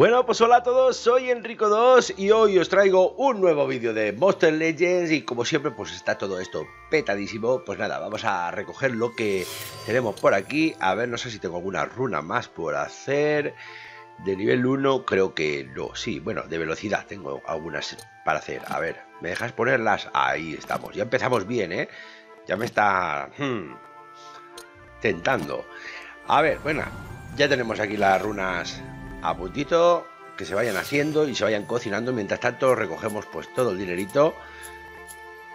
Bueno, pues hola a todos, soy Enrico2 y hoy os traigo un nuevo vídeo de Monster Legends y como siempre pues está todo esto petadísimo. Pues nada, vamos a recoger lo que tenemos por aquí. A ver, no sé si tengo alguna runa más por hacer. De nivel 1 creo que no, sí, bueno, de velocidad tengo algunas para hacer. A ver, ¿me dejas ponerlas? Ahí estamos, ya empezamos bien, ¿eh? Ya me está tentando. A ver, bueno, ya tenemos aquí las runas a puntito, que se vayan haciendo y se vayan cocinando. Mientras tanto recogemos pues todo el dinerito.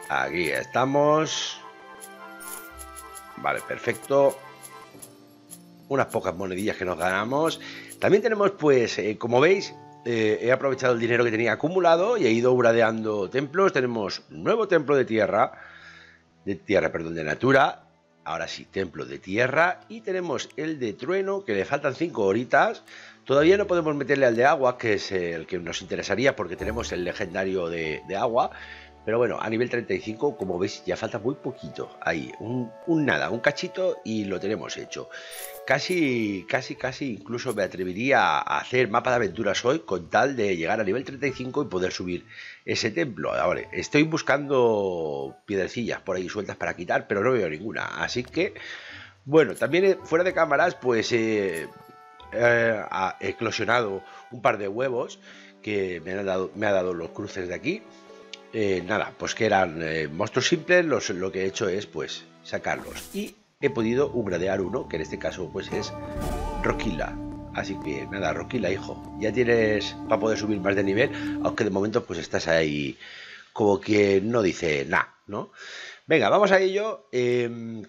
Aquí estamos. Vale, perfecto. Unas pocas monedillas que nos ganamos. También tenemos pues, como veis, he aprovechado el dinero que tenía acumulado y he ido gradeando templos. Tenemos nuevo templo de tierra. De natura. Ahora sí, templo de tierra. Y tenemos el de trueno, que le faltan 5 horitas. Todavía no podemos meterle al de agua, que es el que nos interesaría, porque tenemos el legendario de agua. Pero bueno, a nivel 35, como veis, ya falta muy poquito. Ahí, un cachito y lo tenemos hecho. Casi, incluso me atrevería a hacer mapa de aventuras hoy, con tal de llegar a nivel 35 y poder subir ese templo. Ahora, estoy buscando piedrecillas por ahí sueltas para quitar, pero no veo ninguna. Así que, bueno, también fuera de cámaras, pues he eclosionado un par de huevos que me ha dado los cruces de aquí. Nada, pues que eran monstruos simples, lo que he hecho es pues sacarlos. Y he podido upgradear uno, que en este caso pues es Roquila. Así que nada, Roquila, hijo, ya tienes para poder subir más de nivel, aunque de momento pues estás ahí como que no dice nada, ¿no? Venga, vamos a ello.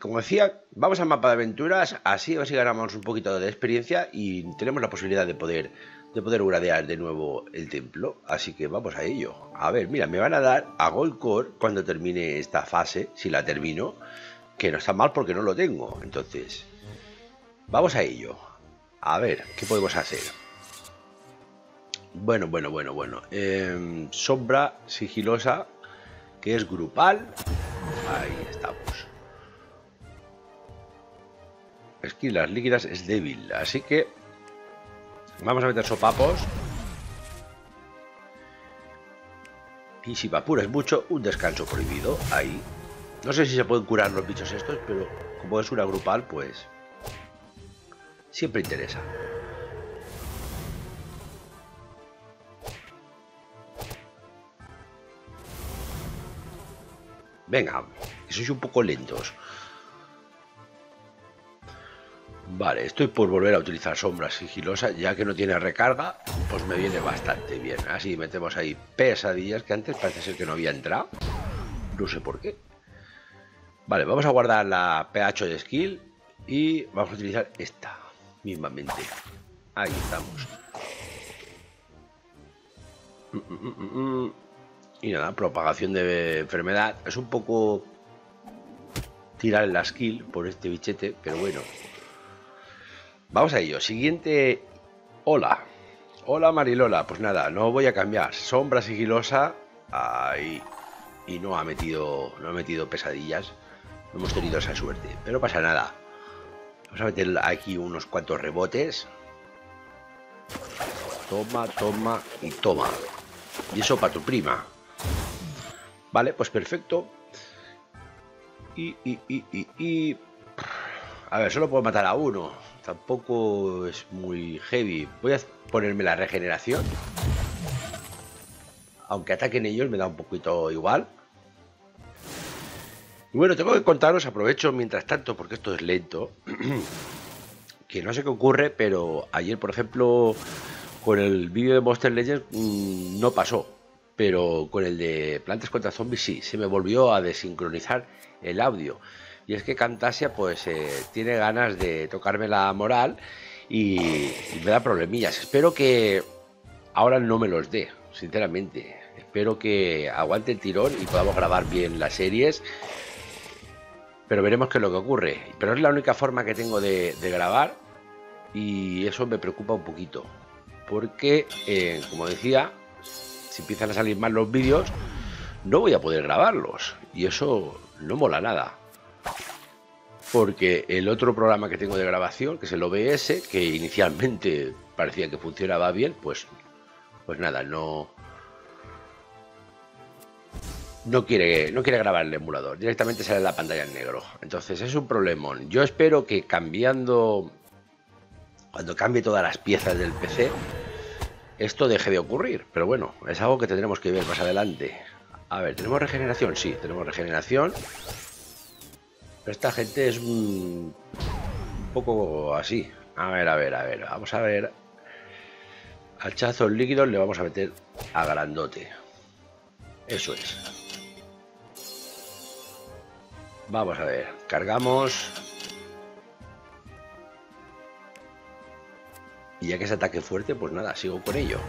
Como decía, vamos al mapa de aventuras, así ganamos un poquito de experiencia y tenemos la posibilidad de poder upgradear de nuevo el templo, así que vamos a ello. A ver, mira, me van a dar a Goldcore cuando termine esta fase, si la termino, que no está mal porque no lo tengo. Entonces, vamos a ello. A ver, ¿qué podemos hacer? Bueno. Sombra sigilosa, que es grupal. Ahí estamos. Esquilas líquidas es débil, así que vamos a meter sopapos. Y si me apuras mucho, un descanso prohibido. Ahí. No sé si se pueden curar los bichos estos, pero como es una grupal, pues siempre interesa. Venga, que sois un poco lentos. Vale, estoy por volver a utilizar sombras sigilosas, ya que no tiene recarga, pues me viene bastante bien. Así metemos ahí pesadillas, que antes parece ser que no había entrado. No sé por qué. Vale, vamos a guardar la PH de skill y vamos a utilizar esta mismamente. Ahí estamos. Y nada, propagación de enfermedad. Es un poco tirar en la skill por este bichete, pero bueno. Vamos a ello, siguiente. Hola Marilola, pues nada, no voy a cambiar. Sombra sigilosa. Ahí. Y no ha metido pesadillas. No hemos tenido esa suerte, pero no pasa nada. Vamos a meter aquí unos cuantos rebotes. Toma, toma y toma. Y eso para tu prima. Vale, pues perfecto. A ver, solo puedo matar a uno. Tampoco es muy heavy. Voy a ponerme la regeneración. Aunque ataquen ellos me da un poquito igual. Y bueno, tengo que contaros, aprovecho mientras tanto, porque esto es lento, que no sé qué ocurre, pero ayer, por ejemplo, con el vídeo de Monster Legends no pasó. Pero con el de Plantas contra Zombies sí, se me volvió a desincronizar el audio. Y es que Camtasia pues tiene ganas de tocarme la moral y me da problemillas. Espero que ahora no me los dé, sinceramente. Espero que aguante el tirón y podamos grabar bien las series. Pero veremos qué es lo que ocurre. Pero es la única forma que tengo de grabar y eso me preocupa un poquito. Porque, como decía, si empiezan a salir mal los vídeos, no voy a poder grabarlos. Y eso no mola nada. porque el otro programa que tengo de grabación, que es el OBS, que inicialmente parecía que funcionaba bien, pues nada, no quiere grabar el emulador, directamente sale la pantalla en negro. Entonces es un problemón. Yo espero que cuando cambie todas las piezas del PC, esto deje de ocurrir, pero bueno, es algo que tendremos que ver más adelante. A ver, ¿tenemos regeneración? Sí, tenemos regeneración. Pero esta gente es un poco así. A ver, vamos a ver. Hachazos líquidos le vamos a meter a grandote. Eso es. Vamos a ver, cargamos. Y ya que es ataque fuerte, pues nada, sigo con ello.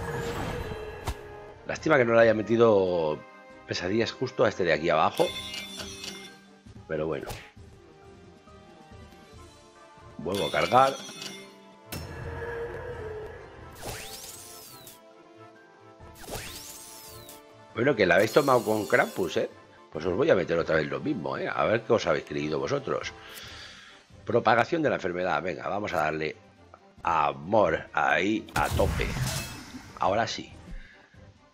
Lástima que no le haya metido pesadillas justo a este de aquí abajo. Pero bueno. Vuelvo a cargar. Bueno, que la habéis tomado con Krampus, ¿eh? Pues os voy a meter otra vez lo mismo, ¿eh? A ver qué os habéis creído vosotros. Propagación de la enfermedad. Venga, vamos a darle amor ahí a tope. Ahora sí.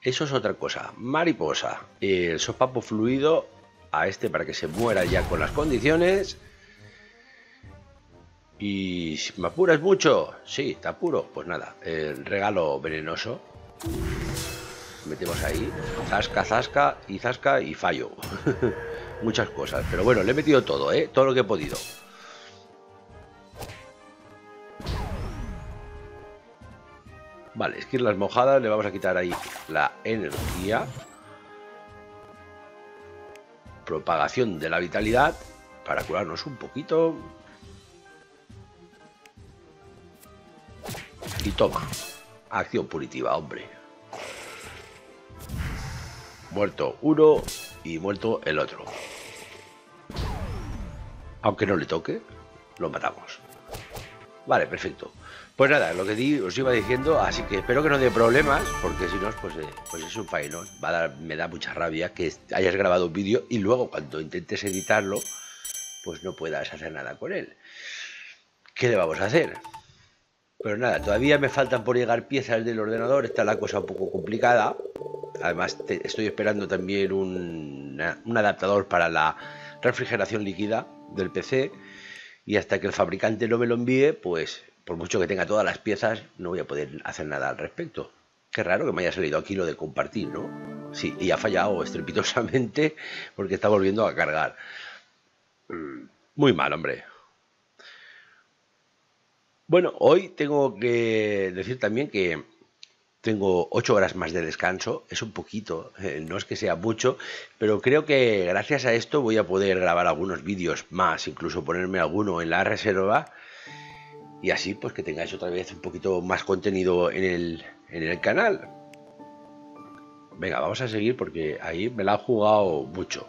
Eso es otra cosa. Mariposa. El sopapo fluido a este para que se muera ya con las condiciones. Y si me apuras mucho. Sí, te apuro. Pues nada, el regalo venenoso. Metemos ahí, zasca, zasca y fallo. Muchas cosas, pero bueno, le he metido todo, ¿eh? Todo lo que he podido. Vale, esquirlas mojadas, le vamos a quitar ahí la energía. Propagación de la vitalidad para curarnos un poquito. Y toma, acción punitiva, hombre. Muerto uno y muerto el otro. Aunque no le toque, lo matamos. Vale, perfecto. Pues nada, lo que os iba diciendo, así que espero que no dé problemas, porque si no, pues es un faenón. Me da mucha rabia que hayas grabado un vídeo y luego cuando intentes editarlo, pues no puedas hacer nada con él. ¿Qué le vamos a hacer? Pero nada, todavía me faltan por llegar piezas del ordenador, está la cosa un poco complicada. Además, estoy esperando también un adaptador para la refrigeración líquida del PC. Y hasta que el fabricante no me lo envíe, pues por mucho que tenga todas las piezas, no voy a poder hacer nada al respecto. Qué raro que me haya salido aquí lo de compartir, ¿no? Sí, y ha fallado estrepitosamente porque está volviendo a cargar. Muy mal, hombre. Bueno, hoy tengo que decir también que tengo 8 horas más de descanso, es un poquito, no es que sea mucho, pero creo que gracias a esto voy a poder grabar algunos vídeos más, incluso ponerme alguno en la reserva, y así pues que tengáis otra vez un poquito más contenido en el canal. Venga, vamos a seguir porque ahí me la han jugado mucho.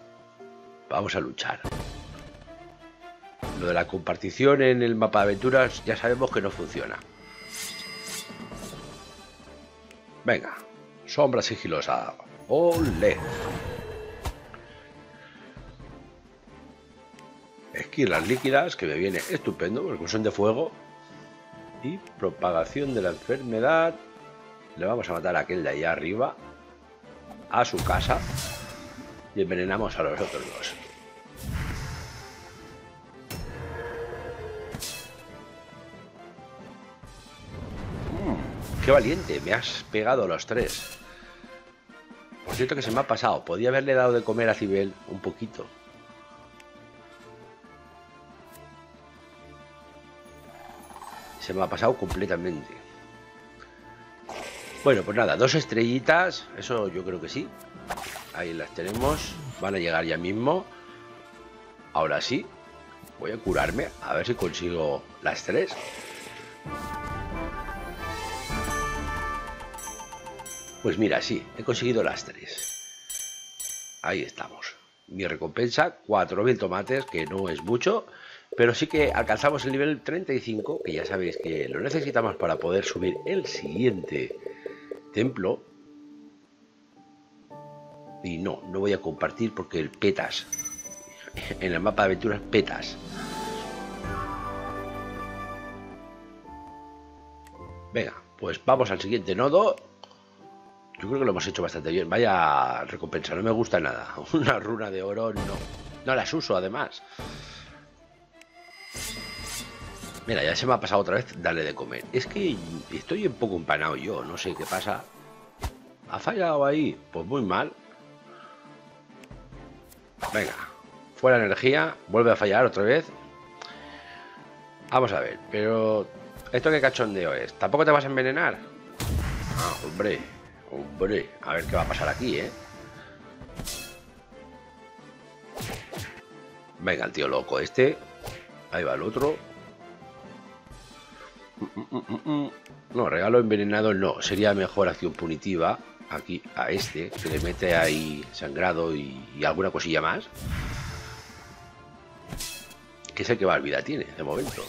Vamos a luchar. Lo de la compartición en el mapa de aventuras ya sabemos que no funciona. Venga, sombra sigilosa. ¡Ole! Esquirlas líquidas, que me viene estupendo, porque son de fuego. Y propagación de la enfermedad. Le vamos a matar a aquel de allá arriba. A su casa. Y envenenamos a los otros dos. ¡Qué valiente! Me has pegado a los tres. Por cierto que se me ha pasado. Podía haberle dado de comer a Cibel un poquito. Se me ha pasado completamente. Bueno, pues nada. 2 estrellitas. Eso yo creo que sí. Ahí las tenemos. Van a llegar ya mismo. Ahora sí. Voy a curarme. A ver si consigo las 3. Pues mira, sí, he conseguido las 3. Ahí estamos. Mi recompensa, 4000 tomates, que no es mucho, pero sí que alcanzamos el nivel 35, que ya sabéis que lo necesitamos para poder subir el siguiente templo. Y no voy a compartir porque el petas. En el mapa de aventuras petas. Venga, pues vamos al siguiente nodo. Yo creo que lo hemos hecho bastante bien. Vaya recompensa, no me gusta nada. Una runa de oro, no. No las uso, además. Mira, ya se me ha pasado otra vez darle de comer. Es que estoy un poco empanado yo, no sé qué pasa. ¿Ha fallado ahí? Pues muy mal. Venga, fuera energía, vuelve a fallar otra vez. Vamos a ver, pero... ¿esto qué cachondeo es? ¿Tampoco te vas a envenenar? Ah, hombre, hombre. A ver qué va a pasar aquí, ¿eh? Venga, el tío loco este. Ahí va el otro. No, regalo envenenado no. Sería mejor acción punitiva. Aquí a este, que le mete ahí sangrado y alguna cosilla más. Que es el que más vida tiene de momento.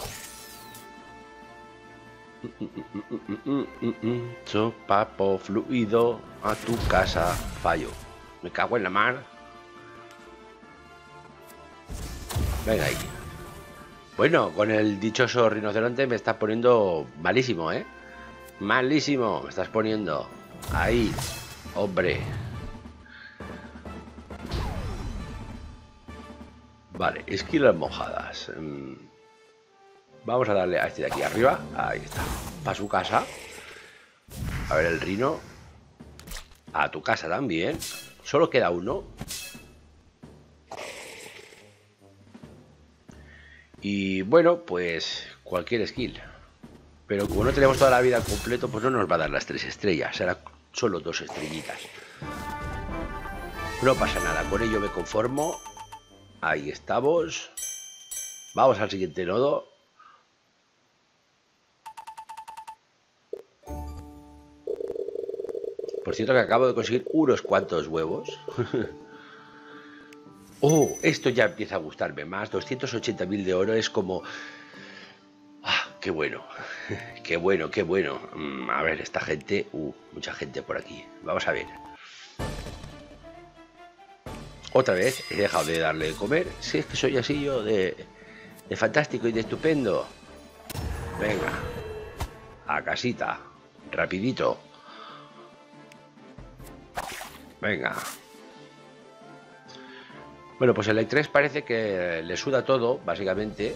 Sopapo fluido a tu casa. Fallo. Me cago en la mar. Venga ahí. Bueno, con el dichoso rinoceronte me estás poniendo malísimo, ¿eh? Malísimo, me estás poniendo. Ahí, hombre. Vale, esquilas mojadas. Vamos a darle a este de aquí arriba. Ahí está, para su casa. A ver el rino. A tu casa también. Solo queda uno. Y bueno, pues cualquier skill. Pero como no tenemos toda la vida al completo, pues no nos va a dar las 3 estrellas. Será solo 2 estrellitas. No pasa nada, con ello me conformo. Ahí estamos. Vamos al siguiente nodo. Por cierto que acabo de conseguir unos cuantos huevos. Oh, esto ya empieza a gustarme más. 280.000 de oro es como... qué bueno, qué bueno, qué bueno. A ver, esta gente, mucha gente por aquí. Vamos a ver. Otra vez he dejado de darle de comer. Si es que soy así yo de fantástico y de estupendo. Venga, a casita, rapidito. Venga. Bueno, pues el Electrex parece que le suda todo, básicamente.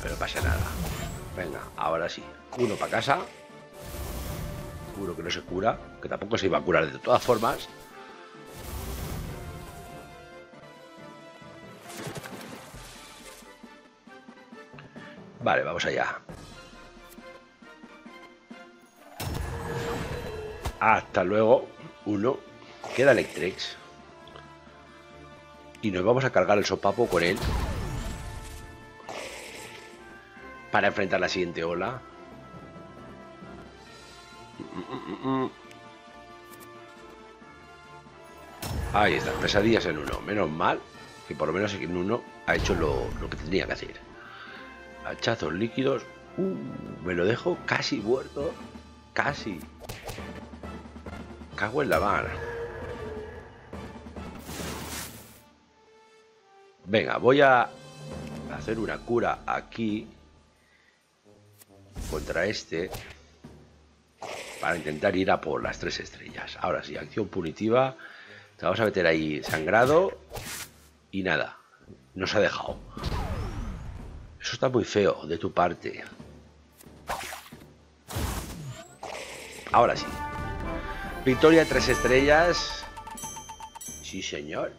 Pero no pasa nada. Venga, ahora sí. Uno para casa. Uno que no se cura. Que tampoco se iba a curar de todas formas. Vale, vamos allá. Hasta luego. Uno. Queda Electrex. Y nos vamos a cargar el sopapo con él. Para enfrentar la siguiente ola. Ahí está, pesadillas en uno. Menos mal que por lo menos en uno ha hecho lo que tenía que hacer. Hachazos líquidos. Me lo dejo casi muerto. Casi. Cago en la mar. Venga, voy a hacer una cura aquí. Contra este, para intentar ir a por las 3 estrellas. Ahora sí, acción punitiva. Te vamos a meter ahí sangrado. Y nada, nos ha dejado. Eso está muy feo de tu parte. Ahora sí. Victoria 3 estrellas. Sí, señor.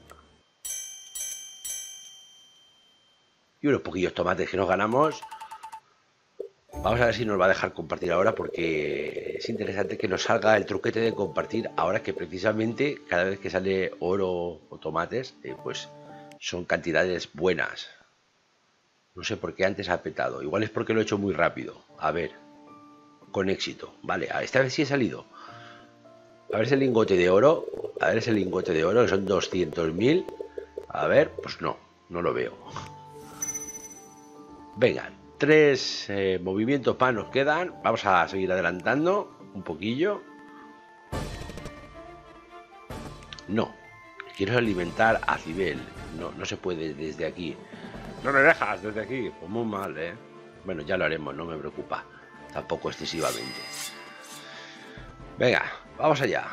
Y unos poquillos tomates que nos ganamos. Vamos a ver si nos va a dejar compartir ahora, porque es interesante que nos salga el truquete de compartir ahora, que precisamente cada vez que sale oro o tomates, pues son cantidades buenas. No sé por qué antes ha petado, igual es porque lo he hecho muy rápido. A ver, con éxito, vale, esta vez sí he salido. A ver ese lingote de oro, a ver ese lingote de oro, que son 200.000. A ver, pues no, no lo veo. Vengan. 3 movimientos más nos quedan. Vamos a seguir adelantando un poquillo. No, quiero alimentar a Cibel. No, no se puede desde aquí. No me dejas desde aquí. Pues muy mal, ¿eh? Bueno, ya lo haremos, no me preocupa. tampoco excesivamente. Venga, vamos allá.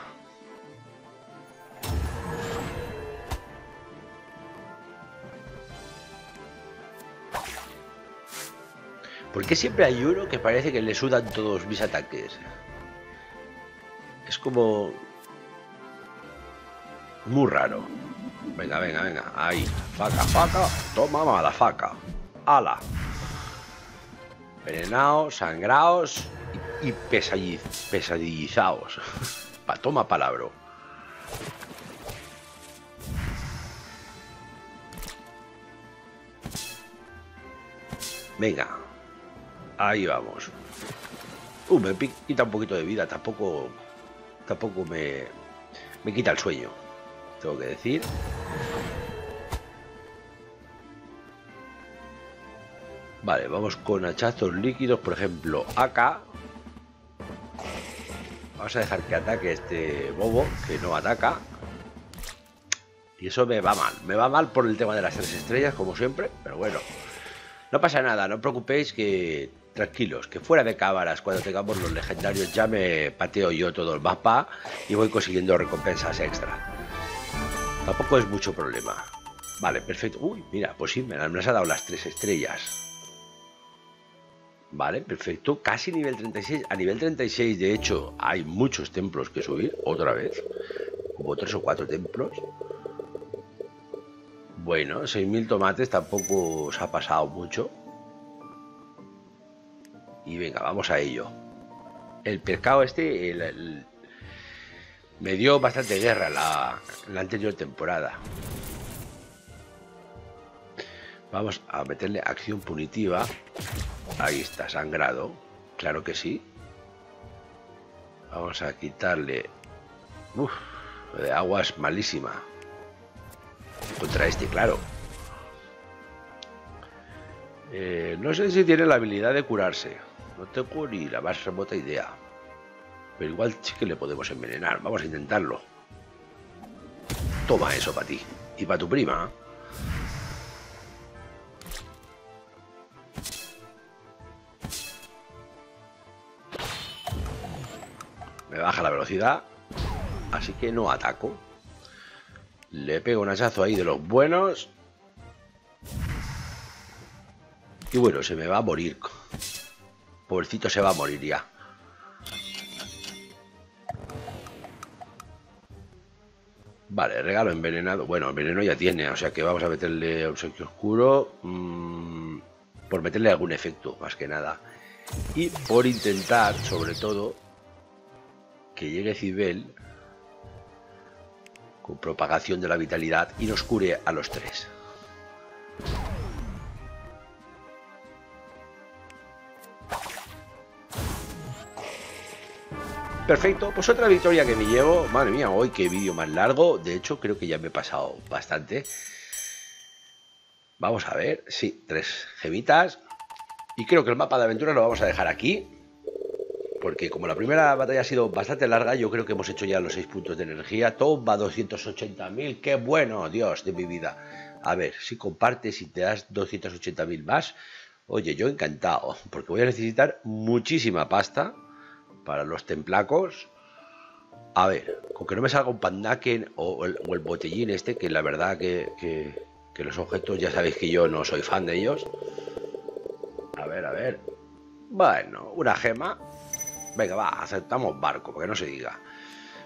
¿Por qué siempre hay uno que parece que le sudan todos mis ataques? Es como... muy raro. Venga, venga, venga. Ahí. Faca, faca. Toma mala faca. Ala. Venenaos, sangraos y pesadillizaos. Toma palabra. Venga. Ahí vamos. Me quita un poquito de vida. Tampoco me quita el sueño, tengo que decir. Vale, vamos con hachazos líquidos, por ejemplo, acá. Vamos a dejar que ataque este bobo, que no ataca. Y eso me va mal por el tema de las 3 estrellas, como siempre, pero bueno. No pasa nada, no os preocupéis que... tranquilos, que fuera de cámaras, cuando tengamos los legendarios, ya me pateo yo todo el mapa y voy consiguiendo recompensas extra. Tampoco es mucho problema. Vale, perfecto. Uy, mira, pues sí, me las ha dado las 3 estrellas. Vale, perfecto. Casi nivel 36. A nivel 36, de hecho, hay muchos templos que subir, otra vez. Como 3 o 4 templos. Bueno, 6.000 tomates tampoco os ha pasado mucho. Y venga, vamos a ello. El pescado este me dio bastante guerra la anterior temporada. Vamos a meterle acción punitiva. Ahí está, sangrado. Claro que sí. Vamos a quitarle... uf, lo de agua es malísima. Contra este, claro. No sé si tiene la habilidad de curarse. No tengo ni la más remota idea. Pero igual sí que le podemos envenenar. Vamos a intentarlo. Toma eso para ti. Y para tu prima. Me baja la velocidad. Así que no ataco. Le pego un hachazo ahí de los buenos. Y bueno, se me va a morir. Pobrecito, se va a morir ya. Vale, regalo envenenado. Bueno, el veneno ya tiene, o sea que vamos a meterle obsequio oscuro. Por meterle algún efecto, más que nada. Y por intentar, sobre todo, que llegue Cibel con propagación de la vitalidad y nos cure a los 3. Perfecto, pues otra victoria que me llevo. Madre mía, hoy qué vídeo más largo. De hecho, creo que ya me he pasado bastante. Vamos a ver. Sí, 3 gemitas. Y creo que el mapa de aventura lo vamos a dejar aquí. Porque como la primera batalla ha sido bastante larga, yo creo que hemos hecho ya los 6 puntos de energía. Toma, 280.000. ¡Qué bueno, Dios de mi vida! A ver, si compartes y te das 280.000 más, oye, yo encantado. Porque voy a necesitar muchísima pasta para los templacos. A ver, con que no me salga un pandaken o el botellín este, que la verdad que los objetos ya sabéis que yo no soy fan de ellos. A ver, a ver. Bueno, una gema. Venga, va, aceptamos barco, para que no se diga.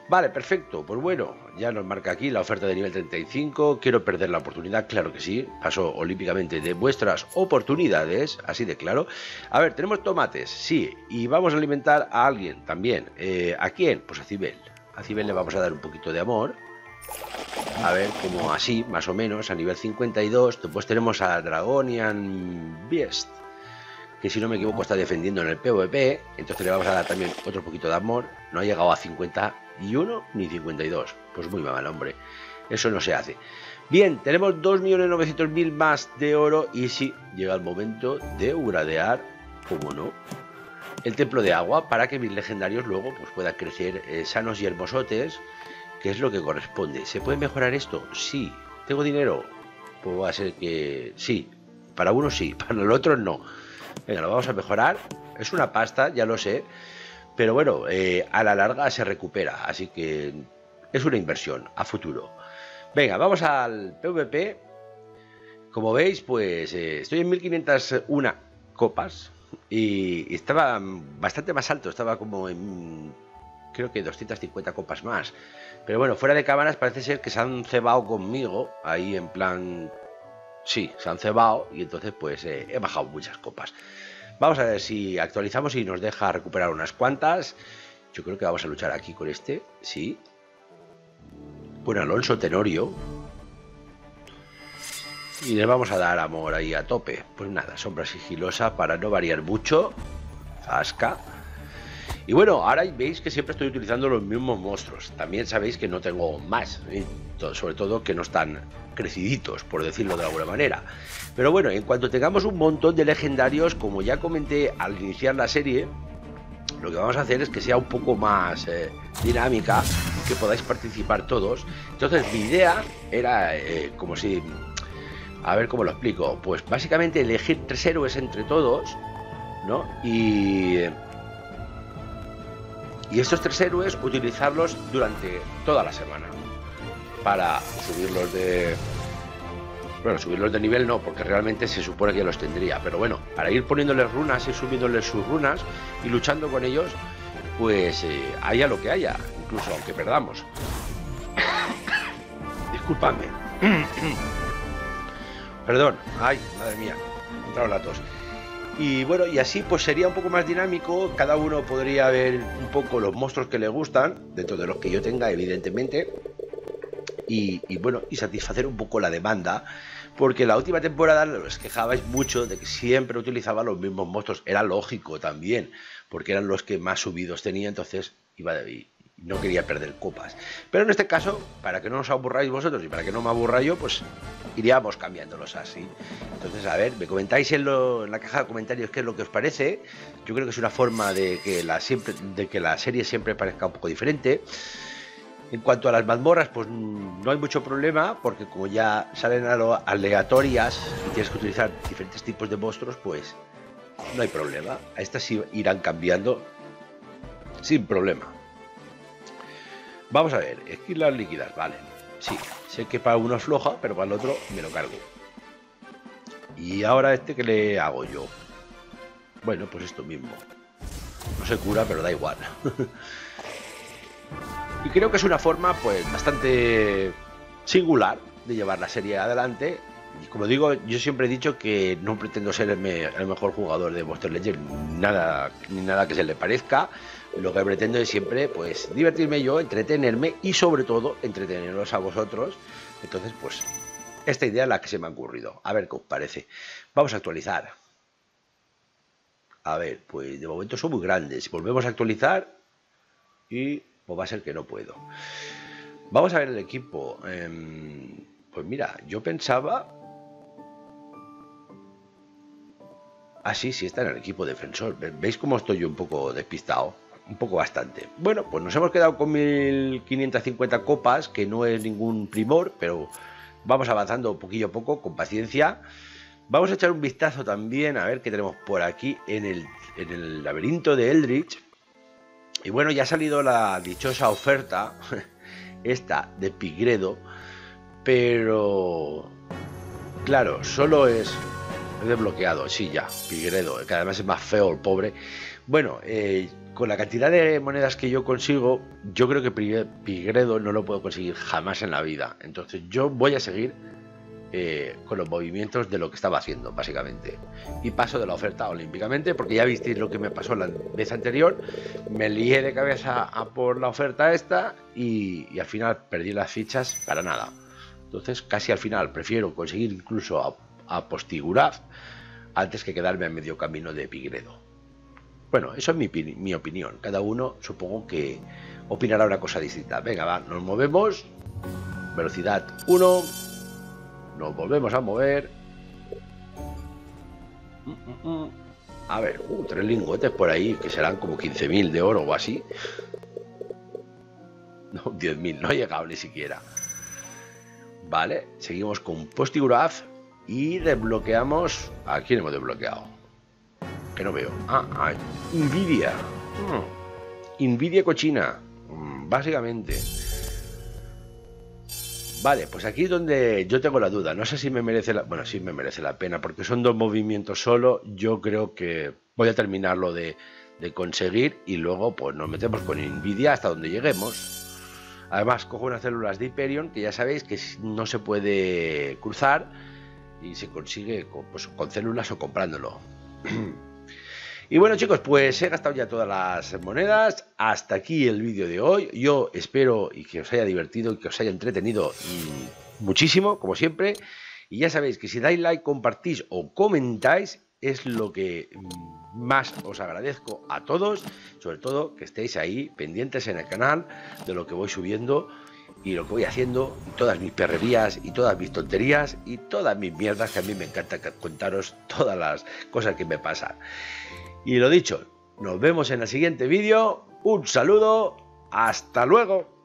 Vale, perfecto. Pues bueno, ya nos marca aquí la oferta de nivel 35. ¿Quiero perder la oportunidad? Claro que sí. Paso olímpicamente de vuestras oportunidades, así de claro. A ver, tenemos tomates, sí. Y vamos a alimentar a alguien también. ¿A quién? Pues a Cibel. A Cibel le vamos a dar un poquito de amor. A ver, como así, más o menos, a nivel 52. Después tenemos a Dragonian Beast, que si no me equivoco está defendiendo en el PvP. Entonces le vamos a dar también otro poquito de amor. No ha llegado a 51 ni 52. Pues muy mal, hombre. Eso no se hace. Bien, tenemos 2.900.000 más de oro. Y sí, llega el momento de upgradear, como no, el templo de agua, para que mis legendarios luego pues puedan crecer sanos y hermosotes, que es lo que corresponde. ¿Se puede mejorar esto? Sí. ¿Tengo dinero? Pues va a ser que sí. Para uno sí, para el otro no. Venga, lo vamos a mejorar. Es una pasta, ya lo sé, pero bueno, a la larga se recupera, así que es una inversión a futuro. Venga, vamos al PvP. Como veis, pues estoy en 1501 copas y estaba bastante más alto, estaba como en, creo que 250 copas más. Pero bueno, fuera de cámaras parece ser que se han cebado conmigo, ahí en plan... Sí, se han cebado y entonces pues he bajado muchas copas. Vamos a ver si actualizamos y nos deja recuperar unas cuantas. Yo creo que vamos a luchar aquí con este, sí. Bueno, Alonso Tenorio. Y le vamos a dar amor ahí a tope. Pues nada, sombra sigilosa para no variar mucho. Zasca. Y bueno, ahora veis que siempre estoy utilizando los mismos monstruos. También sabéis que no tengo más, sobre todo que no están creciditos, por decirlo de alguna manera. Pero bueno, en cuanto tengamos un montón de legendarios, como ya comenté al iniciar la serie, lo que vamos a hacer es que sea un poco más dinámica, que podáis participar todos. Entonces mi idea era como si... A ver cómo lo explico. Pues básicamente elegir 3 héroes entre todos, ¿no? Y estos 3 héroes utilizarlos durante toda la semana para subirlos de... Bueno, subirlos de nivel no, porque realmente se supone que los tendría, pero bueno, para ir poniéndoles runas, ir subiéndoles sus runas y luchando con ellos, pues haya lo que haya, incluso aunque perdamos. Disculpadme. Perdón, ay, madre mía, me entraron la tos. Y bueno, y así pues sería un poco más dinámico, cada uno podría ver un poco los monstruos que le gustan, dentro de los que yo tenga, evidentemente, y bueno, y satisfacer un poco la demanda, porque la última temporada os quejabais mucho de que siempre utilizaba los mismos monstruos, era lógico también, porque eran los que más subidos tenía, entonces iba de... No quería perder copas. Pero en este caso, para que no os aburráis vosotros y para que no me aburra yo, pues iríamos cambiándolos así. Entonces, a ver, me comentáis en la caja de comentarios qué es lo que os parece. Yo creo que es una forma de que la serie siempre parezca un poco diferente. En cuanto a las mazmorras, pues no hay mucho problema, porque como ya salen aleatorias y tienes que utilizar diferentes tipos de monstruos, pues no hay problema. A estas sí irán cambiando sin problema. Vamos a ver, esquilas líquidas, vale. Sí, sé que para uno es floja, pero para el otro me lo cargo. Y ahora este que le hago yo. Bueno, pues esto mismo. No se cura, pero da igual. Y creo que es una forma, pues, bastante singular de llevar la serie adelante. Y como digo, yo siempre he dicho que no pretendo ser el mejor jugador de Monster Legends, nada, ni nada que se le parezca. Lo que pretendo es siempre, pues, divertirme yo, entretenerme y sobre todo entreteneros a vosotros. Entonces, pues, esta idea es la que se me ha ocurrido. A ver qué os parece. Vamos a actualizar. A ver, pues de momento son muy grandes. Volvemos a actualizar y pues va a ser que no puedo. Vamos a ver el equipo. Pues mira, yo pensaba... Ah, sí, sí, está en el equipo defensor. ¿Veis cómo estoy yo un poco despistado? Un poco bastante. Bueno, pues nos hemos quedado con 1550 copas, que no es ningún primor, pero vamos avanzando poquillo a poco, con paciencia. Vamos a echar un vistazo también a ver qué tenemos por aquí en el laberinto de Eldritch. Y bueno, ya ha salido la dichosa oferta, esta de Pigredo, pero claro, solo es... He desbloqueado, sí, ya, Pigredo, que además es más feo el pobre. Bueno, con la cantidad de monedas que yo consigo, yo creo que Pigredo no lo puedo conseguir jamás en la vida. Entonces yo voy a seguir con los movimientos de lo que estaba haciendo, básicamente. Y paso de la oferta olímpicamente, porque ya visteis lo que me pasó la vez anterior. Me lié de cabeza a por la oferta esta y al final perdí las fichas para nada. Entonces casi al final prefiero conseguir incluso a Postiguraf antes que quedarme a medio camino de Pigredo. Bueno, eso es mi opinión. Cada uno supongo que opinará una cosa distinta. Venga, va, nos movemos. Velocidad 1. Nos volvemos a mover. A ver, 3 lingotes por ahí, que serán como 15.000 de oro o así. No, 10.000, no ha llegado ni siquiera. Vale, seguimos con Postiguraf. Y desbloqueamos... ¿A quién hemos desbloqueado? que no veo. Ah, Nvidia. Nvidia cochina, básicamente. Vale, pues aquí es donde yo tengo la duda. No sé si me merece la... Bueno, sí me merece la pena, porque son dos movimientos solo. Yo creo que voy a terminarlo de conseguir y luego pues nos metemos con Nvidia hasta donde lleguemos. Además, cojo unas células de Hyperion, que ya sabéis que no se puede cruzar y se consigue con células o comprándolo. Y bueno, chicos, pues he gastado ya todas las monedas. Hasta aquí el vídeo de hoy. Yo espero y que os haya divertido y que os haya entretenido muchísimo, como siempre. Y ya sabéis que si dais like, compartís o comentáis, es lo que más os agradezco a todos. Sobre todo que estéis ahí pendientes en el canal de lo que voy subiendo y lo que voy haciendo, y todas mis perrerías y todas mis tonterías y todas mis mierdas, que a mí me encanta contaros todas las cosas que me pasan. Y lo dicho, nos vemos en el siguiente vídeo. Un saludo, hasta luego.